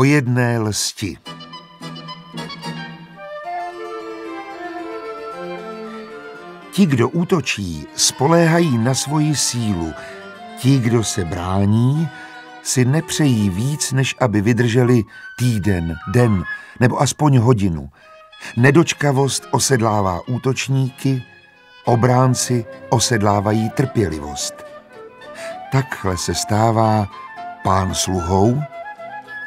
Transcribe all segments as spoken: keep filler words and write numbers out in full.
o jedné lsti. Ti, kdo útočí, spoléhají na svoji sílu. Ti, kdo se brání, si nepřejí víc, než aby vydrželi týden, den nebo aspoň hodinu. Nedočkavost osedlává útočníky, obránci osedlávají trpělivost. Takhle se stává pán sluhou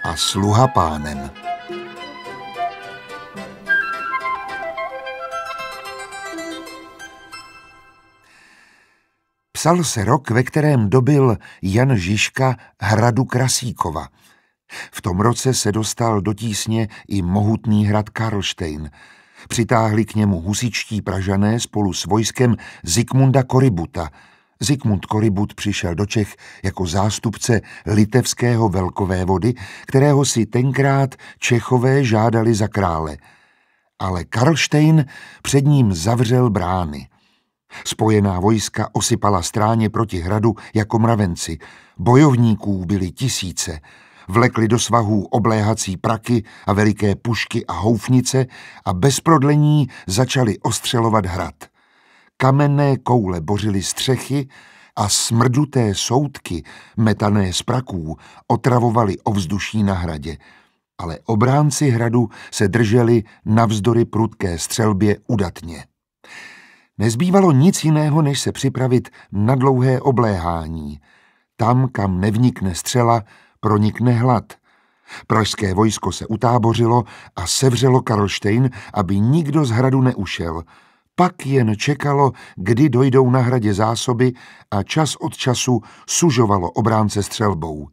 a sluha pánem. Psal se rok, ve kterém dobyl Jan Žižka hradu Krasíkova. V tom roce se dostal do tísně i mohutný hrad Karlštejn. Přitáhli k němu husičtí Pražané spolu s vojskem Zikmunda Korybuta. Zikmund Korybut přišel do Čech jako zástupce litevského velkovévody, kterého si tenkrát Čechové žádali za krále. Ale Karlštejn před ním zavřel brány. Spojená vojska osypala stráně proti hradu jako mravenci. Bojovníků byly tisíce. Vlekli do svahů obléhací praky a veliké pušky a houfnice a bez prodlení začali ostřelovat hrad. Kamenné koule bořily střechy a smrduté soudky, metané z praků, otravovaly ovzduší na hradě. Ale obránci hradu se drželi navzdory prudké střelbě udatně. Nezbývalo nic jiného, než se připravit na dlouhé obléhání. Tam, kam nevnikne střela, pronikne hlad. Pražské vojsko se utábořilo a sevřelo Karlštejn, aby nikdo z hradu neušel. Pak jen čekalo, kdy dojdou na hradě zásoby, a čas od času sužovalo obránce střelbou.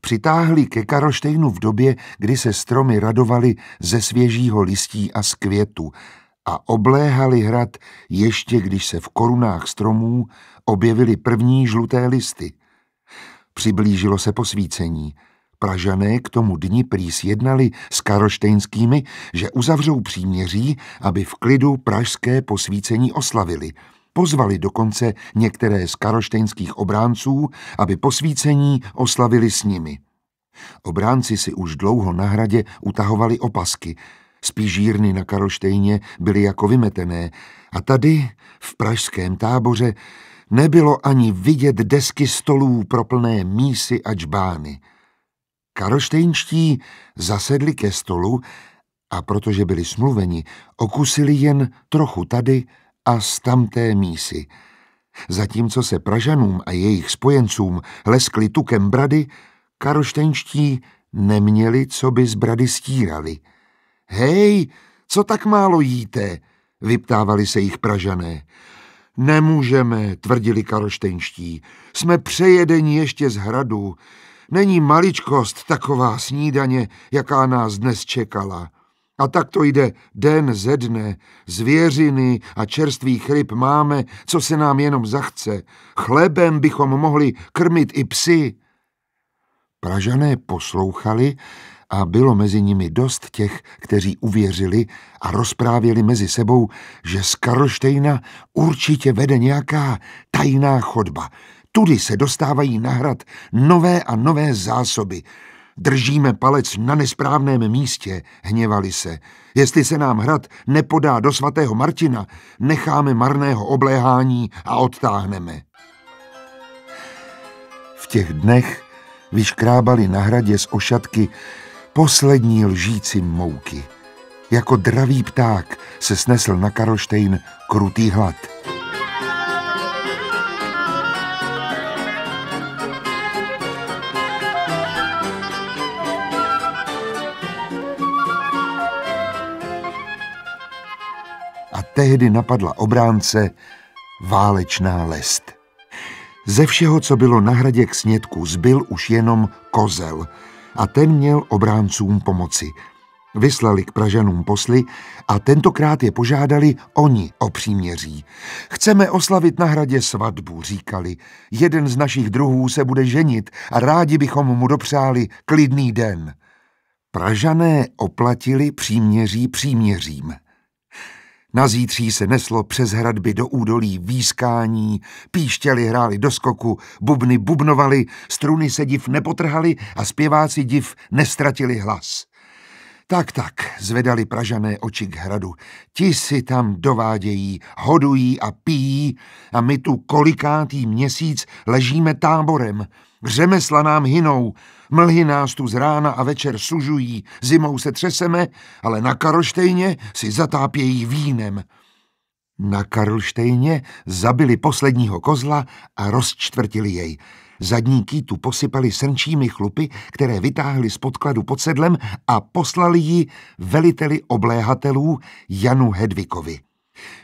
Přitáhli ke Karlštejnu v době, kdy se stromy radovaly ze svěžího listí a z květu, a obléhali hrad, ještě když se v korunách stromů objevily první žluté listy. Přiblížilo se posvícení. Pražané k tomu dni prý sjednali s karlštejnskými, že uzavřou příměří, aby v klidu pražské posvícení oslavili. Pozvali dokonce některé z karlštejnských obránců, aby posvícení oslavili s nimi. Obránci si už dlouho na hradě utahovali opasky. Spižírny na Karlštejně byly jako vymetené a tady, v pražském táboře, nebylo ani vidět desky stolů pro plné mísy a džbány. Karlštejnští zasedli ke stolu, a protože byli smluveni, okusili jen trochu tady a z tamté mísy. Zatímco se Pražanům a jejich spojencům leskli tukem brady, karlštejnští neměli, co by z brady stírali. Hej, co tak málo jíte, vyptávali se jich Pražané. Nemůžeme, tvrdili karlštejnští, jsme přejedeni ještě z hradu. Není maličkost taková snídaně, jaká nás dnes čekala. A tak to jde den ze dne, zvěřiny a čerstvých ryb máme, co se nám jenom zachce. Chlebem bychom mohli krmit i psy. Pražané poslouchali a bylo mezi nimi dost těch, kteří uvěřili a rozprávěli mezi sebou, že z Karlštejna určitě vede nějaká tajná chodba. Tudy se dostávají na hrad nové a nové zásoby. Držíme palec na nesprávném místě, hněvali se. Jestli se nám hrad nepodá do svatého Martina, necháme marného obléhání a odtáhneme. V těch dnech vyškrábali na hradě z ošatky poslední lžíci mouky. Jako dravý pták se snesl na Karlštejn krutý hlad. A tehdy napadla obránce válečná lest. Ze všeho, co bylo na hradě k snědku, zbyl už jenom kozel, a ten měl obráncům pomoci. Vyslali k Pražanům posly a tentokrát je požádali oni o příměří. Chceme oslavit na hradě svatbu, říkali. Jeden z našich druhů se bude ženit a rádi bychom mu dopřáli klidný den. Pražané oplatili příměří příměřím. Nazítří se neslo přes hradby do údolí výskání, píšťaly hrály do skoku, bubny bubnovaly, struny se div nepotrhaly a zpěváci div nestratili hlas. Tak, tak, zvedali Pražané oči k hradu. Ti si tam dovádějí, hodují a pijí a my tu kolikátý měsíc ležíme táborem. Řemesla nám hynou, mlhy nás tu z rána a večer sužují, zimou se třeseme, ale na Karlštejně si zatápějí vínem. Na Karlštejně zabili posledního kozla a rozčtvrtili jej. Zadní kýtu posypali srnčími chlupy, které vytáhli z podkladu pod sedlem a poslali ji veliteli obléhatelů Janu Hedvikovi.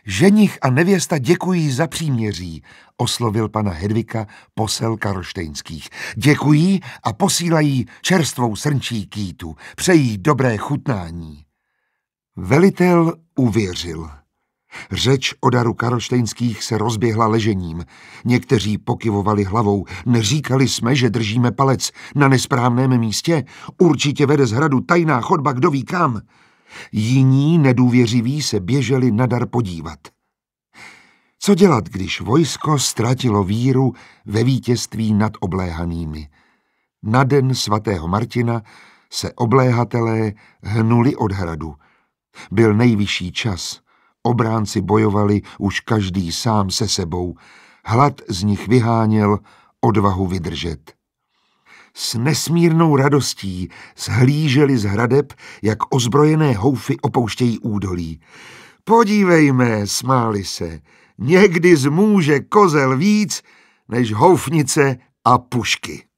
Ženich a nevěsta děkují za příměří, oslovil pana Hedvika posel karlštejnských. Děkují a posílají čerstvou srnčí kýtu, přejí dobré chutnání. Velitel uvěřil. Řeč o daru karlštejnských se rozběhla ležením. Někteří pokyvovali hlavou. Neříkali jsme, že držíme palec na nesprávném místě. Určitě vede z hradu tajná chodba, kdo ví kam. Jiní nedůvěřiví se běželi na dar podívat. Co dělat, když vojsko ztratilo víru ve vítězství nad obléhanými? Na den svatého Martina se obléhatelé hnuli od hradu. Byl nejvyšší čas. Obránci bojovali už každý sám se sebou. Hlad z nich vyháněl odvahu vydržet. S nesmírnou radostí zhlíželi z hradeb, jak ozbrojené houfy opouštějí údolí. Podívejme, smáli se, někdy zmůže kozel víc než houfnice a pušky.